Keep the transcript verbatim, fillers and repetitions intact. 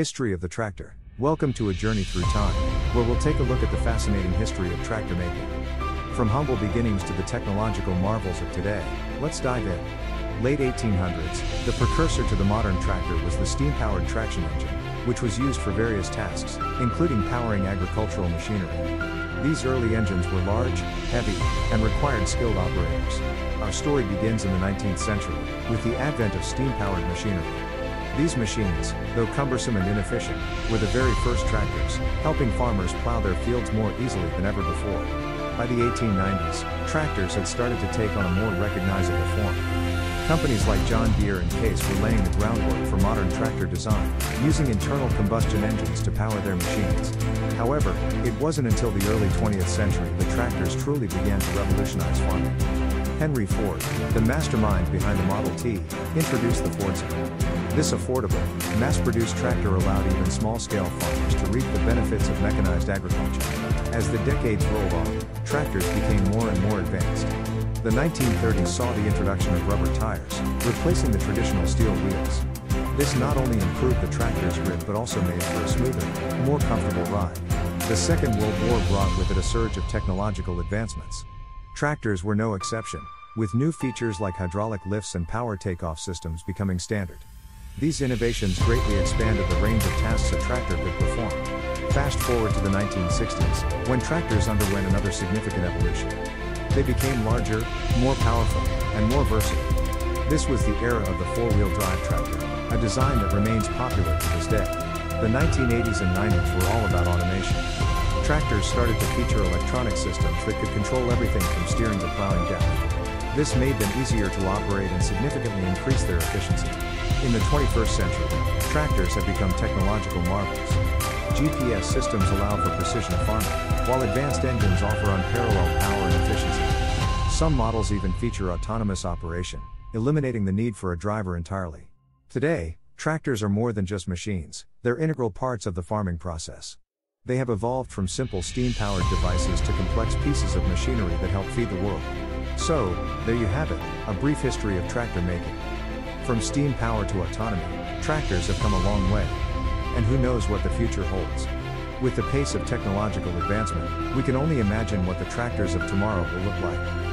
History of the tractor. Welcome to a journey through time, where we'll take a look at the fascinating history of tractor making. From humble beginnings to the technological marvels of today, let's dive in. Late eighteen hundreds, the precursor to the modern tractor was the steam-powered traction engine, which was used for various tasks, including powering agricultural machinery. These early engines were large, heavy, and required skilled operators. Our story begins in the nineteenth century, with the advent of steam-powered machinery. These machines, though cumbersome and inefficient, were the very first tractors, helping farmers plow their fields more easily than ever before. By the eighteen nineties, tractors had started to take on a more recognizable form. Companies like John Deere and Case were laying the groundwork for modern tractor design, using internal combustion engines to power their machines. However, it wasn't until the early twentieth century that tractors truly began to revolutionize farming. Henry Ford, the mastermind behind the Model T, introduced the Fordson. This affordable, mass-produced tractor allowed even small-scale farmers to reap the benefits of mechanized agriculture. As the decades rolled on, tractors became more and more advanced. The nineteen thirties saw the introduction of rubber tires, replacing the traditional steel wheels. This not only improved the tractor's grip but also made for a smoother, more comfortable ride. The Second World War brought with it a surge of technological advancements. Tractors were no exception, with new features like hydraulic lifts and power takeoff systems becoming standard. These innovations greatly expanded the range of tasks a tractor could perform. Fast forward to the nineteen sixties, when tractors underwent another significant evolution. They became larger, more powerful, and more versatile. This was the era of the four-wheel drive tractor, a design that remains popular to this day. The nineteen eighties and nineties were all about automation. Tractors started to feature electronic systems that could control everything from steering to plowing depth. This made them easier to operate and significantly increased their efficiency. In the twenty-first century, tractors have become technological marvels. G P S systems allow for precision farming, while advanced engines offer unparalleled power and efficiency. Some models even feature autonomous operation, eliminating the need for a driver entirely. Today, tractors are more than just machines, they're integral parts of the farming process. They have evolved from simple steam-powered devices to complex pieces of machinery that help feed the world. So, there you have it, a brief history of tractor making. From steam power to autonomy, tractors have come a long way. And who knows what the future holds? With the pace of technological advancement, we can only imagine what the tractors of tomorrow will look like.